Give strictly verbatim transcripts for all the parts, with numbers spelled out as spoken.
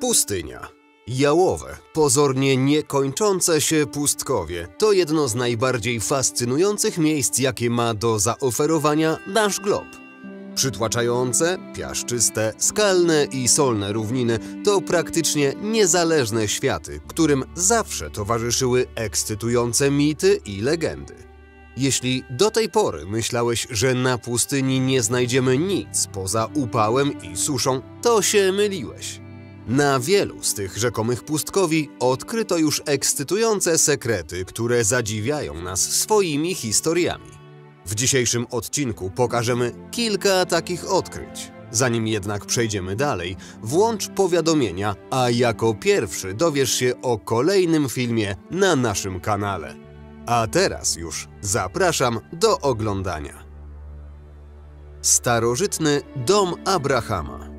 Pustynia. Jałowe, pozornie niekończące się pustkowie to jedno z najbardziej fascynujących miejsc, jakie ma do zaoferowania nasz glob. Przytłaczające, piaszczyste, skalne i solne równiny to praktycznie niezależne światy, którym zawsze towarzyszyły ekscytujące mity i legendy. Jeśli do tej pory myślałeś, że na pustyni nie znajdziemy nic poza upałem i suszą, to się myliłeś. Na wielu z tych rzekomych pustkowi odkryto już ekscytujące sekrety, które zadziwiają nas swoimi historiami. W dzisiejszym odcinku pokażemy kilka takich odkryć. Zanim jednak przejdziemy dalej, włącz powiadomienia, a jako pierwszy dowiesz się o kolejnym filmie na naszym kanale. A teraz już zapraszam do oglądania. Starożytny dom Abrahama.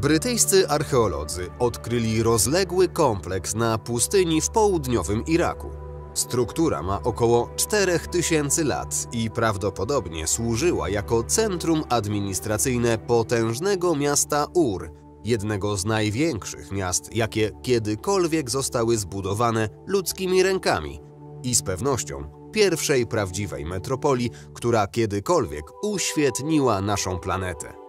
Brytyjscy archeolodzy odkryli rozległy kompleks na pustyni w południowym Iraku. Struktura ma około czterech tysięcy lat i prawdopodobnie służyła jako centrum administracyjne potężnego miasta Ur, jednego z największych miast, jakie kiedykolwiek zostały zbudowane ludzkimi rękami i z pewnością pierwszej prawdziwej metropolii, która kiedykolwiek uświetniła naszą planetę.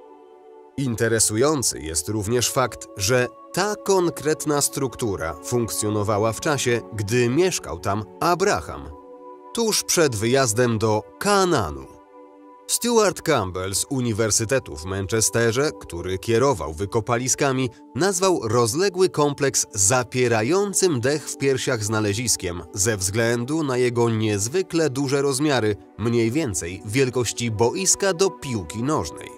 Interesujący jest również fakt, że ta konkretna struktura funkcjonowała w czasie, gdy mieszkał tam Abraham, tuż przed wyjazdem do Kanaanu. Stuart Campbell z Uniwersytetu w Manchesterze, który kierował wykopaliskami, nazwał rozległy kompleks zapierającym dech w piersiach znaleziskiem ze względu na jego niezwykle duże rozmiary, mniej więcej wielkości boiska do piłki nożnej.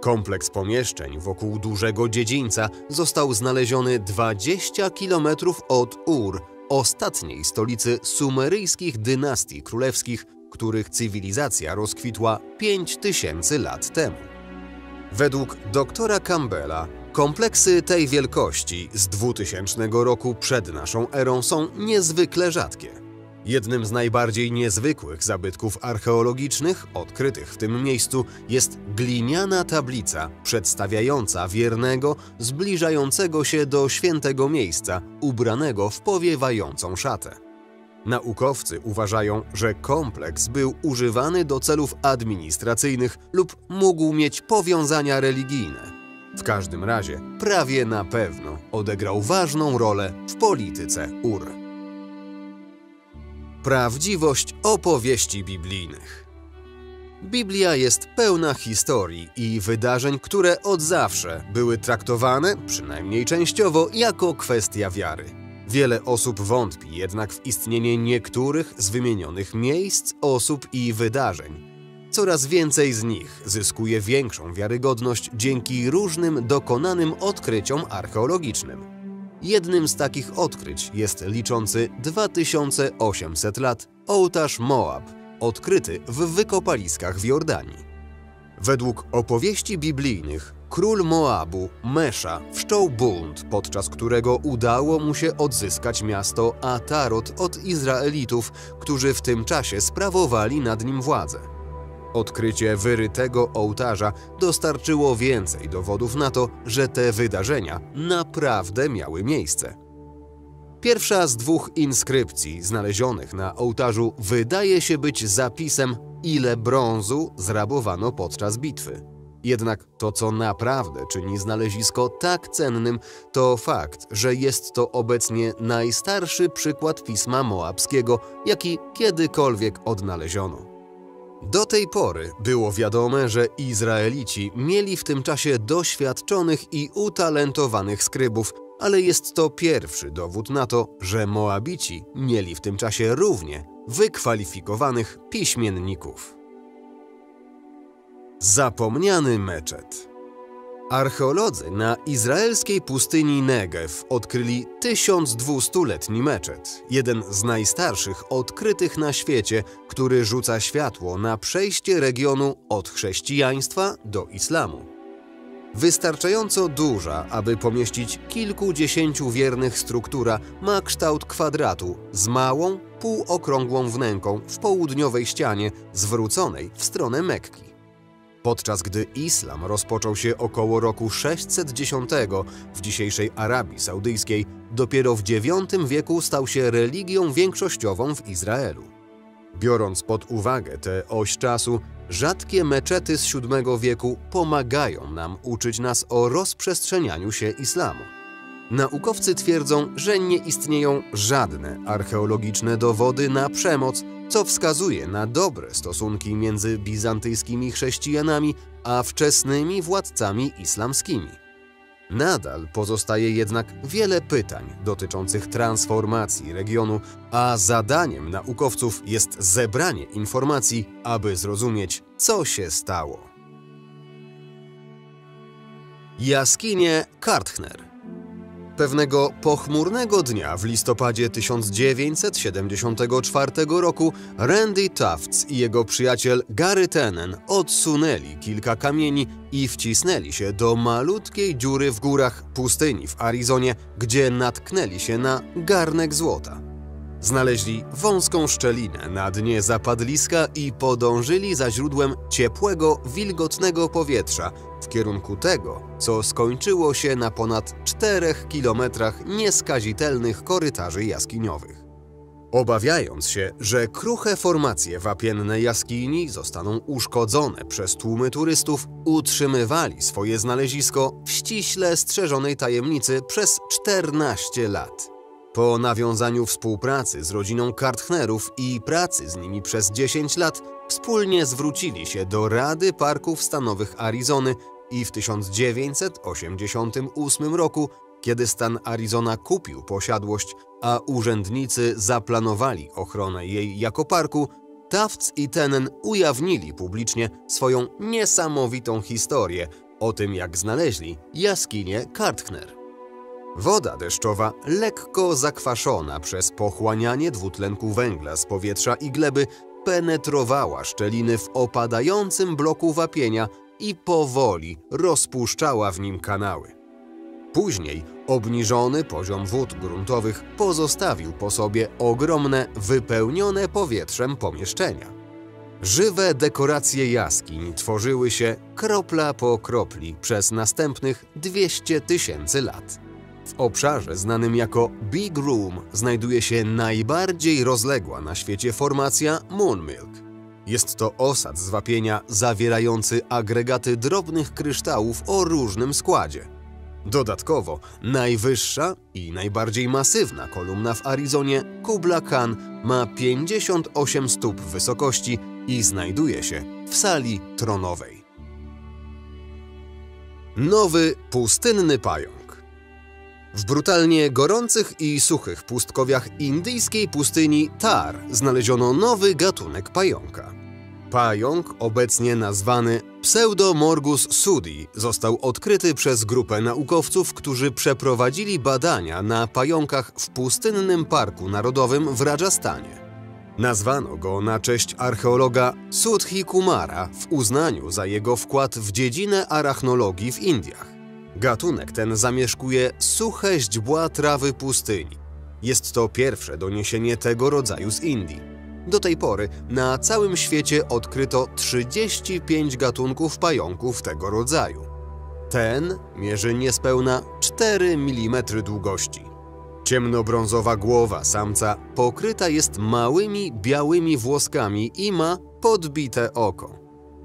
Kompleks pomieszczeń wokół dużego dziedzińca został znaleziony dwadzieścia kilometrów od Ur, ostatniej stolicy sumeryjskich dynastii królewskich, których cywilizacja rozkwitła pięć tysięcy lat temu. Według doktora Campbella kompleksy tej wielkości z dwutysięcznego roku przed naszą erą są niezwykle rzadkie. Jednym z najbardziej niezwykłych zabytków archeologicznych odkrytych w tym miejscu jest gliniana tablica przedstawiająca wiernego zbliżającego się do świętego miejsca, ubranego w powiewającą szatę. Naukowcy uważają, że kompleks był używany do celów administracyjnych lub mógł mieć powiązania religijne. W każdym razie prawie na pewno odegrał ważną rolę w polityce Ur. Prawdziwość opowieści biblijnych. Biblia jest pełna historii i wydarzeń, które od zawsze były traktowane, przynajmniej częściowo, jako kwestia wiary. Wiele osób wątpi jednak w istnienie niektórych z wymienionych miejsc, osób i wydarzeń. Coraz więcej z nich zyskuje większą wiarygodność dzięki różnym dokonanym odkryciom archeologicznym. Jednym z takich odkryć jest liczący dwa tysiące osiemset lat ołtarz Moab, odkryty w wykopaliskach w Jordanii. Według opowieści biblijnych król Moabu, Mesza, wszczął bunt, podczas którego udało mu się odzyskać miasto Atarot od Izraelitów, którzy w tym czasie sprawowali nad nim władzę. Odkrycie wyrytego ołtarza dostarczyło więcej dowodów na to, że te wydarzenia naprawdę miały miejsce. Pierwsza z dwóch inskrypcji znalezionych na ołtarzu wydaje się być zapisem, ile brązu zrabowano podczas bitwy. Jednak to, co naprawdę czyni znalezisko tak cennym, to fakt, że jest to obecnie najstarszy przykład pisma moabskiego, jaki kiedykolwiek odnaleziono. Do tej pory było wiadome, że Izraelici mieli w tym czasie doświadczonych i utalentowanych skrybów, ale jest to pierwszy dowód na to, że Moabici mieli w tym czasie równie wykwalifikowanych piśmienników. Zapomniany meczet. Archeolodzy na izraelskiej pustyni Negev odkryli tysiąc dwustuletni meczet, jeden z najstarszych odkrytych na świecie, który rzuca światło na przejście regionu od chrześcijaństwa do islamu. Wystarczająco duża, aby pomieścić kilkudziesięciu wiernych struktura, ma kształt kwadratu z małą, półokrągłą wnęką w południowej ścianie zwróconej w stronę Mekki. podczas gdy islam rozpoczął się około roku sześćset dziesięć w dzisiejszej Arabii Saudyjskiej, dopiero w dziewiątym wieku stał się religią większościową w Izraelu. Biorąc pod uwagę tę oś czasu, rzadkie meczety z siódmego wieku pomagają nam uczyć nas o rozprzestrzenianiu się islamu. Naukowcy twierdzą, że nie istnieją żadne archeologiczne dowody na przemoc, co wskazuje na dobre stosunki między bizantyjskimi chrześcijanami a wczesnymi władcami islamskimi. Nadal pozostaje jednak wiele pytań dotyczących transformacji regionu, a zadaniem naukowców jest zebranie informacji, aby zrozumieć, co się stało. Jaskinie Kartchner. Pewnego pochmurnego dnia w listopadzie tysiąc dziewięćset siedemdziesiątego czwartego roku Randy Tufts i jego przyjaciel Gary Tenen odsunęli kilka kamieni i wcisnęli się do malutkiej dziury w górach pustyni w Arizonie, gdzie natknęli się na garnek złota. Znaleźli wąską szczelinę na dnie zapadliska i podążyli za źródłem ciepłego, wilgotnego powietrza w kierunku tego, co skończyło się na ponad czterech kilometrach nieskazitelnych korytarzy jaskiniowych. Obawiając się, że kruche formacje wapienne jaskini zostaną uszkodzone przez tłumy turystów, utrzymywali swoje znalezisko w ściśle strzeżonej tajemnicy przez czternaście lat. Po nawiązaniu współpracy z rodziną Kartchnerów i pracy z nimi przez dziesięć lat wspólnie zwrócili się do Rady Parków Stanowych Arizony i w tysiąc dziewięćset osiemdziesiątym ósmym roku, kiedy stan Arizona kupił posiadłość, a urzędnicy zaplanowali ochronę jej jako parku, Tufts i Tenen ujawnili publicznie swoją niesamowitą historię o tym, jak znaleźli jaskinię Kartchner. Woda deszczowa, lekko zakwaszona przez pochłanianie dwutlenku węgla z powietrza i gleby, penetrowała szczeliny w opadającym bloku wapienia i powoli rozpuszczała w nim kanały. Później obniżony poziom wód gruntowych pozostawił po sobie ogromne, wypełnione powietrzem pomieszczenia. Żywe dekoracje jaskiń tworzyły się kropla po kropli przez następnych dwieście tysięcy lat. W obszarze znanym jako Big Room znajduje się najbardziej rozległa na świecie formacja Moonmilk. Jest to osad z wapienia zawierający agregaty drobnych kryształów o różnym składzie. Dodatkowo najwyższa i najbardziej masywna kolumna w Arizonie, Kubla Khan, ma pięćdziesiąt osiem stóp wysokości i znajduje się w sali tronowej. Nowy pustynny pająk. W brutalnie gorących i suchych pustkowiach indyjskiej pustyni Thar znaleziono nowy gatunek pająka. Pająk, obecnie nazwany Pseudomorgus Sudhi, został odkryty przez grupę naukowców, którzy przeprowadzili badania na pająkach w pustynnym parku narodowym w Rajasthanie. Nazwano go na cześć archeologa Sudhi Kumara w uznaniu za jego wkład w dziedzinę arachnologii w Indiach. Gatunek ten zamieszkuje suche źdźbła trawy pustyni. Jest to pierwsze doniesienie tego rodzaju z Indii. Do tej pory na całym świecie odkryto trzydzieści pięć gatunków pająków tego rodzaju. Ten mierzy niespełna cztery milimetry długości. Ciemnobrązowa głowa samca pokryta jest małymi białymi włoskami i ma podbite oko.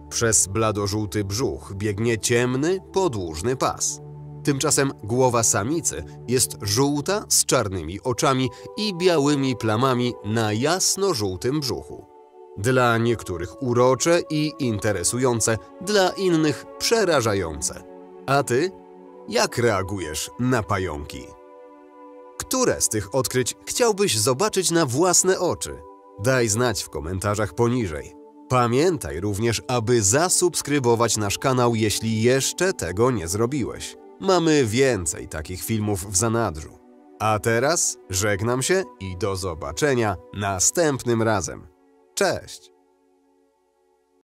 Przez bladożółty brzuch biegnie ciemny, podłużny pas. Tymczasem głowa samicy jest żółta z czarnymi oczami i białymi plamami na jasno-żółtym brzuchu. Dla niektórych urocze i interesujące, dla innych przerażające. A ty? Jak reagujesz na pająki? Które z tych odkryć chciałbyś zobaczyć na własne oczy? Daj znać w komentarzach poniżej. Pamiętaj również, aby zasubskrybować nasz kanał, jeśli jeszcze tego nie zrobiłeś. Mamy więcej takich filmów w zanadrzu. A teraz żegnam się i do zobaczenia następnym razem. Cześć!